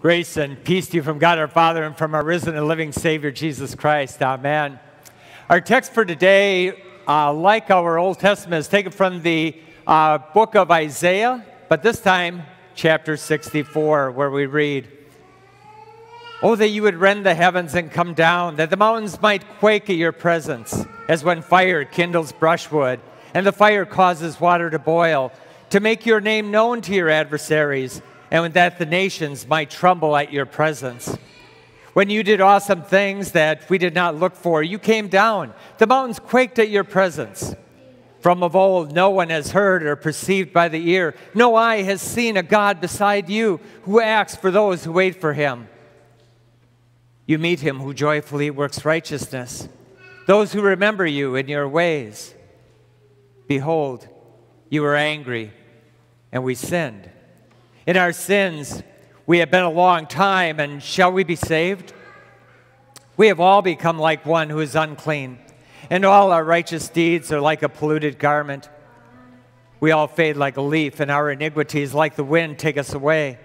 Grace and peace to you from God our Father and from our risen and living Savior, Jesus Christ. Amen. Our text for today, like our Old Testament, is taken from the book of Isaiah, but this time, chapter 64, where we read, "Oh, that you would rend the heavens and come down, that the mountains might quake at your presence, as when fire kindles brushwood, and the fire causes water to boil, to make your name known to your adversaries, and that the nations might tremble at your presence. When you did awesome things that we did not look for, you came down. The mountains quaked at your presence. From of old, no one has heard or perceived by the ear. No eye has seen a God beside you who acts for those who wait for him. You meet him who joyfully works righteousness, those who remember you in your ways. Behold, you were angry, and we sinned. In our sins, we have been a long time, and shall we be saved? We have all become like one who is unclean, and all our righteous deeds are like a polluted garment. We all fade like a leaf, and our iniquities, like the wind, take us away.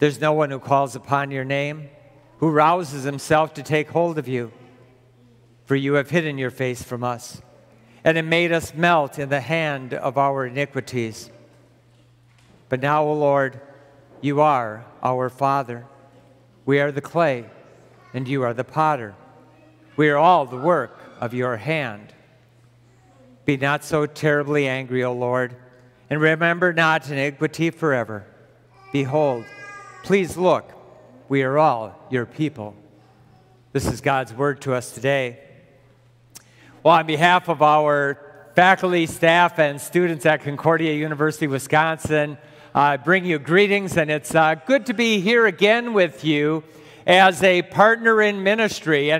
There's no one who calls upon your name, who rouses himself to take hold of you. For you have hidden your face from us, and have made us melt in the hand of our iniquities. But now, O Lord, you are our Father. We are the clay, and you are the potter. We are all the work of your hand. Be not so terribly angry, O Lord, and remember not iniquity forever. Behold, please look, we are all your people." This is God's word to us today. Well, on behalf of our faculty, staff, and students at Concordia University, Wisconsin, I bring you greetings, and it's good to be here again with you as a partner in ministry.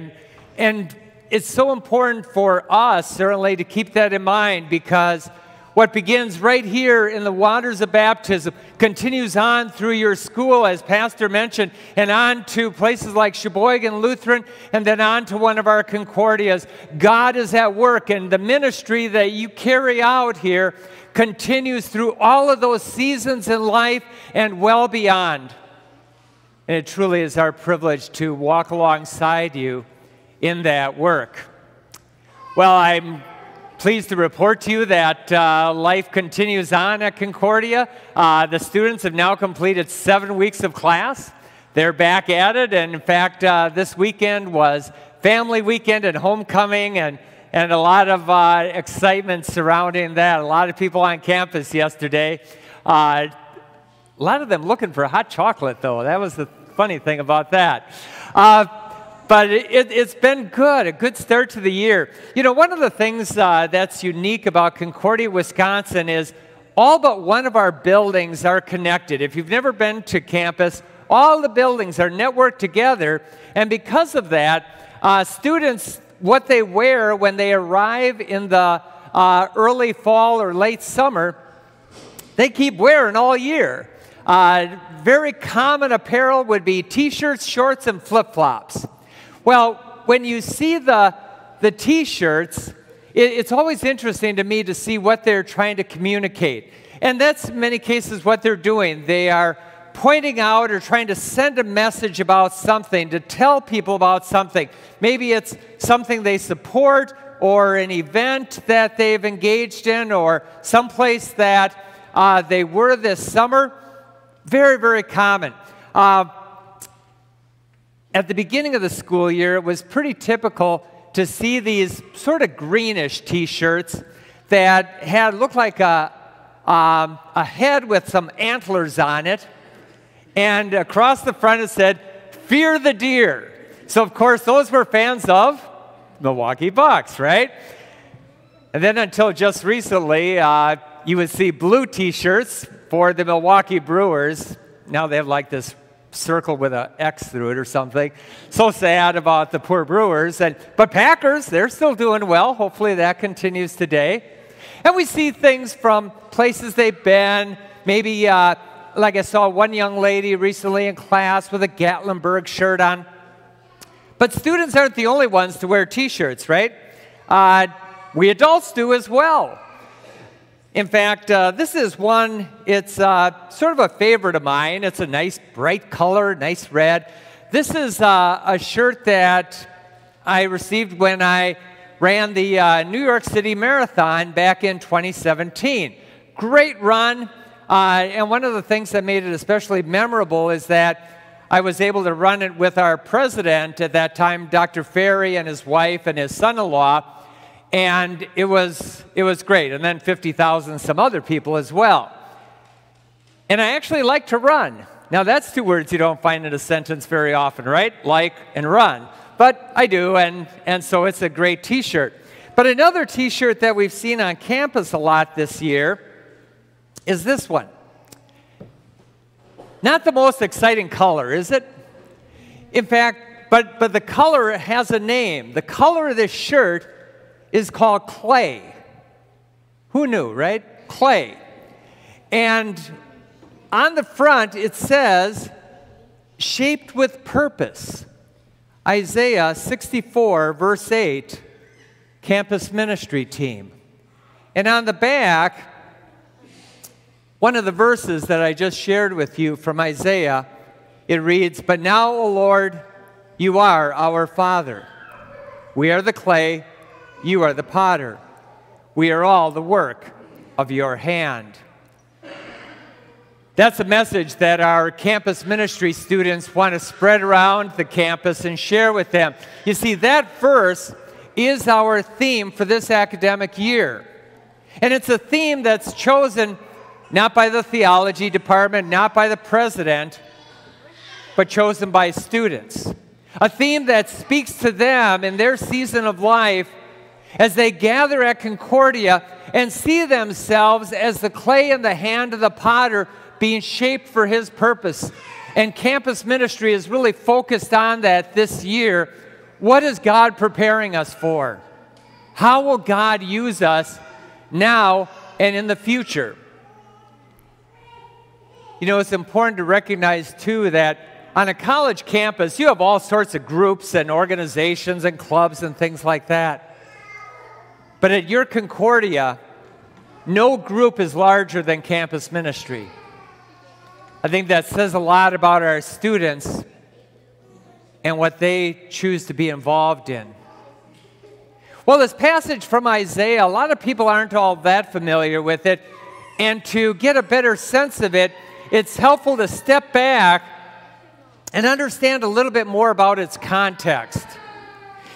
And it's so important for us, certainly, to keep that in mind, because what begins right here in the waters of baptism continues on through your school, as Pastor mentioned, and on to places like Sheboygan Lutheran, and then on to one of our Concordias. God is at work, and the ministry that you carry out here continues through all of those seasons in life and well beyond. And it truly is our privilege to walk alongside you in that work. Well, I'm pleased to report to you that life continues on at Concordia. The students have now completed 7 weeks of class. They're back at it, and in fact, this weekend was family weekend and homecoming, and a lot of excitement surrounding that. A lot of people on campus yesterday. A lot of them looking for hot chocolate, though. That was the funny thing about that. But it's been good, a good start to the year. You know, one of the things that's unique about Concordia, Wisconsin is all but one of our buildings are connected. If you've never been to campus, all the buildings are networked together, and because of that, students, what they wear when they arrive in the early fall or late summer, they keep wearing all year. Very common apparel would be t-shirts, shorts, and flip-flops. Well, when you see the t-shirts, it's always interesting to me to see what they're trying to communicate. And that's in many cases what they're doing. They are pointing out or trying to send a message about something, to tell people about something. Maybe it's something they support, or an event that they've engaged in, or someplace that they were this summer. Very, very common. At the beginning of the school year, it was pretty typical to see these sort of greenish t-shirts that had looked like a head with some antlers on it. And across the front it said, "Fear the Deer." So, of course, those were fans of Milwaukee Bucks, right? And then until just recently, you would see blue t-shirts for the Milwaukee Brewers. Now they have like this circle with an X through it or something. So sad about the poor Brewers. But Packers, they're still doing well. Hopefully that continues today. And we see things from places they've been, maybe like I saw one young lady recently in class with a Gatlinburg shirt on. But students aren't the only ones to wear t-shirts, right? We adults do as well. In fact, this is one, it's sort of a favorite of mine. It's a nice bright color, nice red. This is a shirt that I received when I ran the New York City Marathon back in 2017. Great run, and one of the things that made it especially memorable is that I was able to run it with our president at that time, Dr. Fahey, and his wife and his son-in-law, and it was great. And then 50,000 some other people as well. And I actually like to run. Now that's two words you don't find in a sentence very often, right? Like and run. But I do, and so it's a great t-shirt. But another t-shirt that we've seen on campus a lot this year is this one. Not the most exciting color, is it? In fact, but the color has a name. The color of this shirt is called clay. Who knew, right? Clay. And on the front, it says, shaped with purpose. Isaiah 64, verse 8, campus ministry team. And on the back, one of the verses that I just shared with you from Isaiah, it reads, "But now, O Lord, you are our Father. We are the clay, you are the potter. We are all the work of your hand." That's a message that our campus ministry students want to spread around the campus and share with them. You see, that verse is our theme for this academic year. And it's a theme that's chosen not by the theology department, not by the president, but chosen by students. A theme that speaks to them in their season of life as they gather at Concordia and see themselves as the clay in the hand of the potter being shaped for his purpose. And campus ministry is really focused on that this year. What is God preparing us for? How will God use us now and in the future? You know, it's important to recognize, too, that on a college campus, you have all sorts of groups and organizations and clubs and things like that. But at your Concordia, no group is larger than campus ministry. I think that says a lot about our students and what they choose to be involved in. Well, this passage from Isaiah, a lot of people aren't all that familiar with it, and to get a better sense of it, it's helpful to step back and understand a little bit more about its context.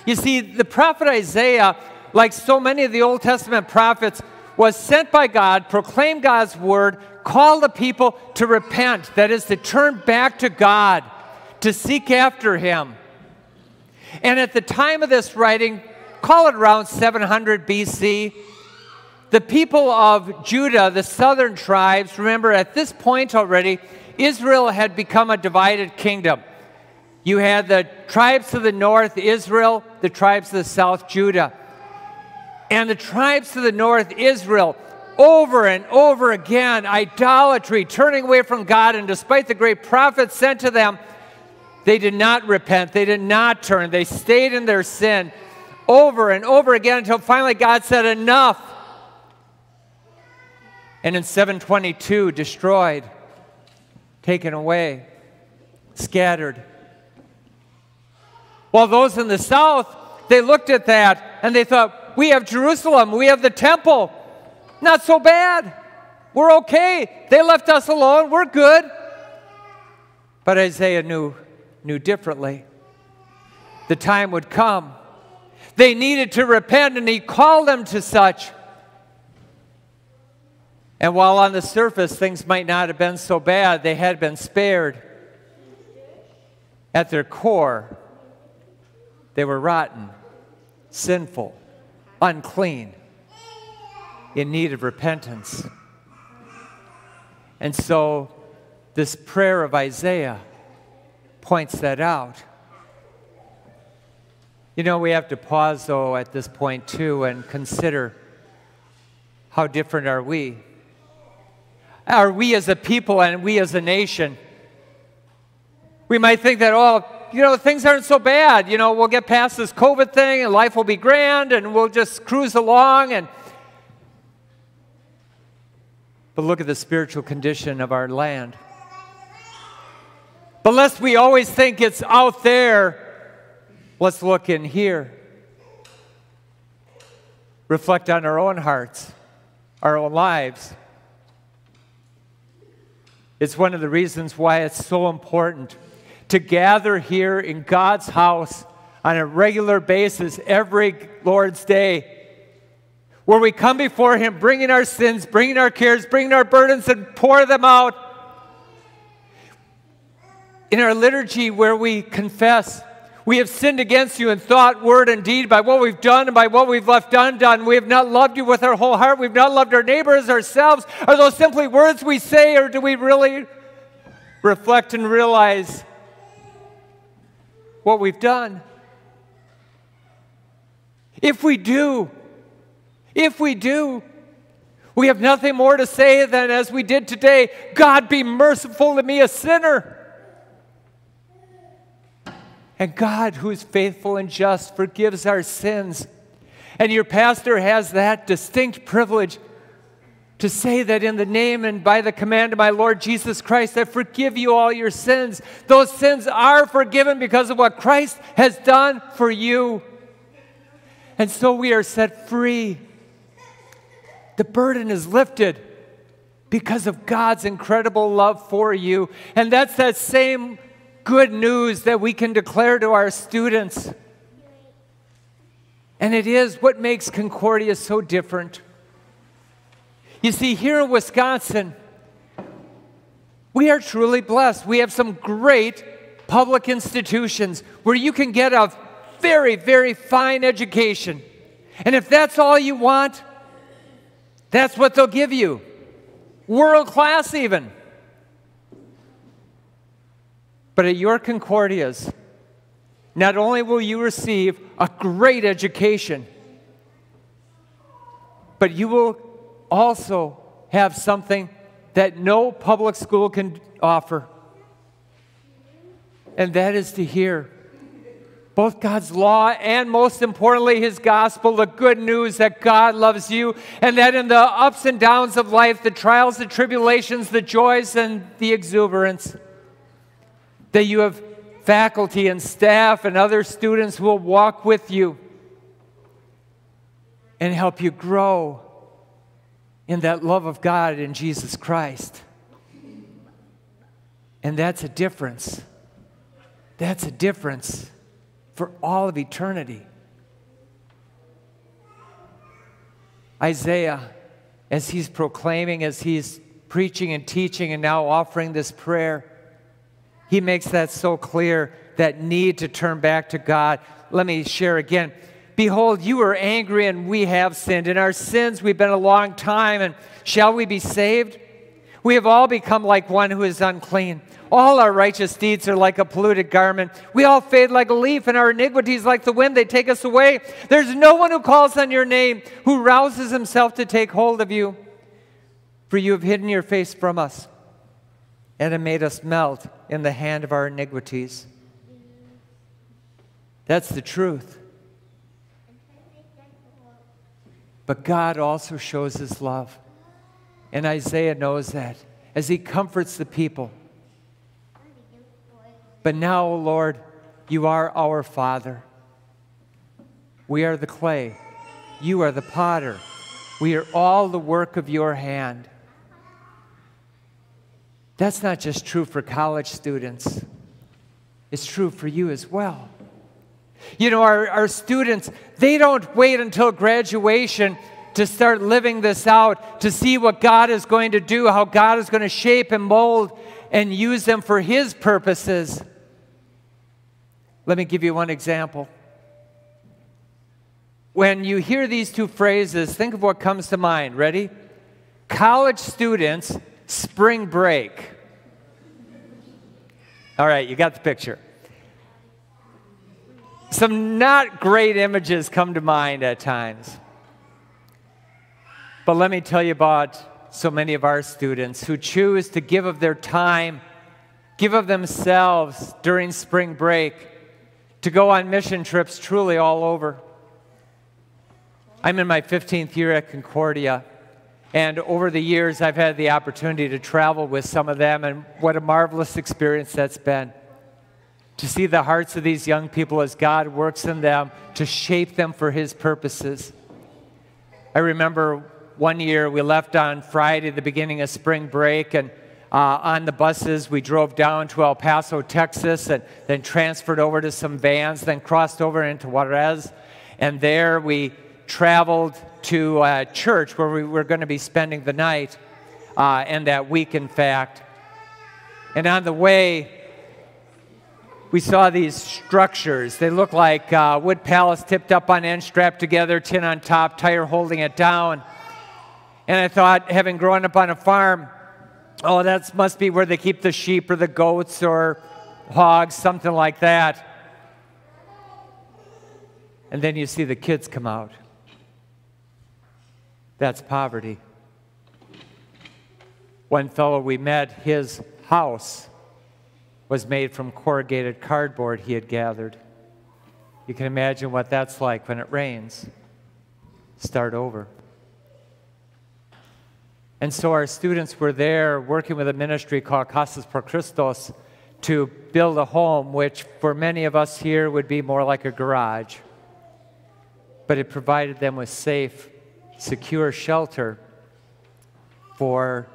You see, the prophet Isaiah, like so many of the Old Testament prophets, was sent by God, proclaimed God's word, called the people to repent, that is, to turn back to God, to seek after him. And at the time of this writing, call it around 700 BC, the people of Judah, the southern tribes, remember at this point already, Israel had become a divided kingdom. You had the tribes of the north, Israel, the tribes of the south, Judah. And the tribes to the north, Israel, over and over again, idolatry, turning away from God. And despite the great prophets sent to them, they did not repent. They did not turn. They stayed in their sin over and over again until finally God said, enough. And in 722, destroyed, taken away, scattered. While those in the south, they looked at that and they thought, we have Jerusalem. We have the temple. Not so bad. We're okay. They left us alone. We're good. But Isaiah knew differently. The time would come. They needed to repent, and he called them to such. And while on the surface things might not have been so bad, they had been spared. At their core, they were rotten, sinful, unclean, in need of repentance. And so this prayer of Isaiah points that out. You know, we have to pause, though, at this point, too, and consider how different are we? Are we as a people and we as a nation? We might think that, oh, you know, things aren't so bad. You know, we'll get past this COVID thing and life will be grand and we'll just cruise along. And But look at the spiritual condition of our land. But lest we always think it's out there, let's look in here. Reflect on our own hearts, our own lives. It's one of the reasons why it's so important to gather here in God's house on a regular basis every Lord's Day, where we come before Him bringing our sins, bringing our cares, bringing our burdens, and pour them out. In our liturgy where we confess, we have sinned against you in thought, word, and deed by what we've done and by what we've left undone. We have not loved you with our whole heart. We've not loved our neighbor as ourselves. Are those simply words we say, or do we really reflect and realize what we've done? If we do, we have nothing more to say than as we did today, God be merciful to me, a sinner. And God, who is faithful and just, forgives our sins. And your pastor has that distinct privilege to say that in the name and by the command of my Lord Jesus Christ, I forgive you all your sins. Those sins are forgiven because of what Christ has done for you. And so we are set free. The burden is lifted because of God's incredible love for you. And that's that same good news that we can declare to our students. And it is what makes Concordia so different. You see, here in Wisconsin, we are truly blessed. We have some great public institutions where you can get a very, very fine education. And if that's all you want, that's what they'll give you. World class even. But at your Concordias, not only will you receive a great education, but you will also have something that no public school can offer. And that is to hear both God's law and, most importantly, His gospel, the good news that God loves you, and that in the ups and downs of life, the trials, the tribulations, the joys, and the exuberance, that you have faculty and staff and other students who will walk with you and help you grow in that love of God in Jesus Christ. And that's a difference. That's a difference for all of eternity. Isaiah, as he's proclaiming, as he's preaching and teaching and now offering this prayer, he makes that so clear, that need to turn back to God. Let me share again. Behold, you were angry, and we have sinned. In our sins we've been a long time, and shall we be saved? We have all become like one who is unclean. All our righteous deeds are like a polluted garment. We all fade like a leaf, and our iniquities like the wind, they take us away. There's no one who calls on your name, who rouses himself to take hold of you. For you have hidden your face from us, and it made us melt in the hand of our iniquities. That's the truth. But God also shows His love. And Isaiah knows that as he comforts the people. But now, O Lord, you are our Father. We are the clay. You are the potter. We are all the work of your hand. That's not just true for college students. It's true for you as well. You know, our students, they don't wait until graduation to start living this out, to see what God is going to do, how God is going to shape and mold and use them for His purposes. Let me give you one example. When you hear these two phrases, think of what comes to mind. Ready? College students, spring break. All right, you got the picture. Some not great images come to mind at times. But let me tell you about so many of our students who choose to give of their time, give of themselves during spring break to go on mission trips truly all over. I'm in my 15th year at Concordia, And over the years, I've had the opportunity to travel with some of them, and what a marvelous experience that's been. To see the hearts of these young people as God works in them to shape them for His purposes. I remember one year we left on Friday, the beginning of spring break, and on the buses we drove down to El Paso, Texas, and then transferred over to some vans, then crossed over into Juarez, and there we traveled to a church where we were going to be spending the night and that week, in fact. And on the way, we saw these structures. They look like wood pallets tipped up on end, strapped together, tin on top, tire holding it down. And I thought, having grown up on a farm, oh, that must be where they keep the sheep or the goats or hogs, something like that. And then you see the kids come out. That's poverty. One fellow we met, his house was made from corrugated cardboard he had gathered. You can imagine what that's like when it rains. Start over. And so our students were there working with a ministry called Casas por Cristo to build a home, which for many of us here would be more like a garage. But it provided them with safe, secure shelter for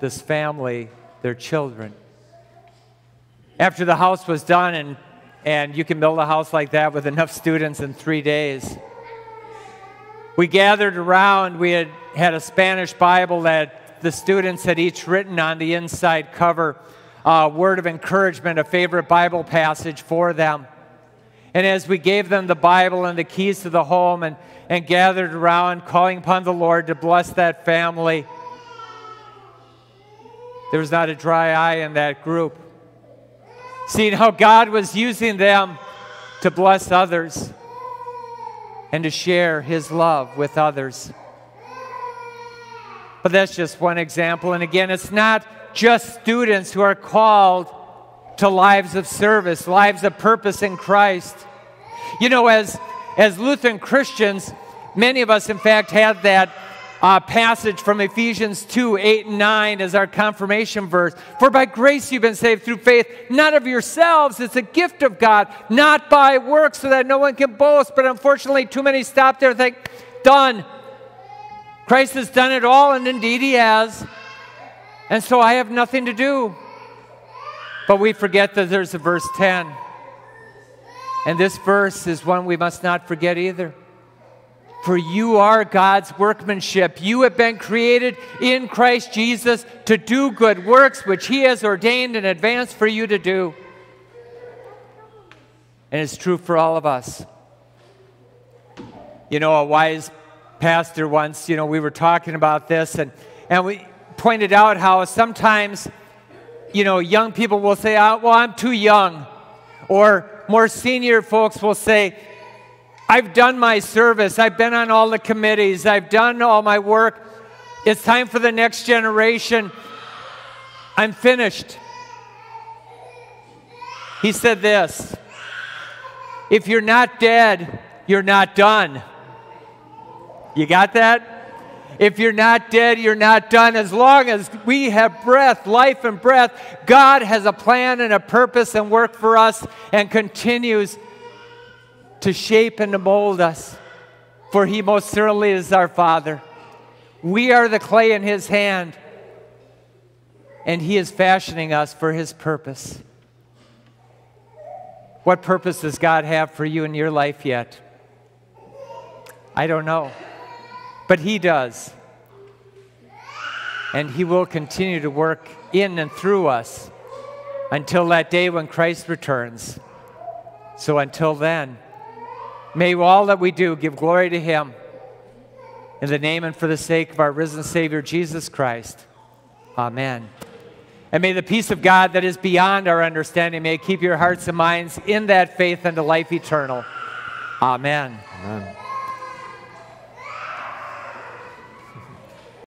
this family, their children. After the house was done, and you can build a house like that with enough students in 3 days, we gathered around. We had a Spanish Bible that the students had each written on the inside cover, a word of encouragement, a favorite Bible passage for them. And as we gave them the Bible and the keys to the home and gathered around, calling upon the Lord to bless that family, there was not a dry eye in that group. Seeing how God was using them to bless others and to share His love with others. But that's just one example. And again, it's not just students who are called to lives of service, lives of purpose in Christ. You know, as Lutheran Christians, many of us, in fact, had that passage from Ephesians 2:8-9 as our confirmation verse. For by grace you've been saved through faith, not of yourselves. It's a gift of God, not by works, so that no one can boast. But unfortunately, too many stop there and think, done. Christ has done it all, and indeed He has. And so I have nothing to do. But we forget that there's a verse 10. And this verse is one we must not forget either. For you are God's workmanship. You have been created in Christ Jesus to do good works, which He has ordained in advance for you to do. And it's true for all of us. You know, a wise pastor once, you know, we were talking about this, and we pointed out how sometimes, you know, young people will say, oh, well, I'm too young. Or more senior folks will say, I've done my service, I've been on all the committees, I've done all my work, it's time for the next generation, I'm finished. He said this, if you're not dead, you're not done. You got that? If you're not dead, you're not done. As long as we have breath, life and breath, God has a plan and a purpose and work for us, and continues to shape and to mold us, for He most certainly is our Father. We are the clay in His hand, and He is fashioning us for His purpose. What purpose does God have for you in your life yet? I don't know, but He does, and He will continue to work in and through us until that day when Christ returns. So until then, may all that we do give glory to Him. In the name and for the sake of our risen Savior, Jesus Christ. Amen. And may the peace of God that is beyond our understanding may keep your hearts and minds in that faith unto life eternal. Amen. Amen.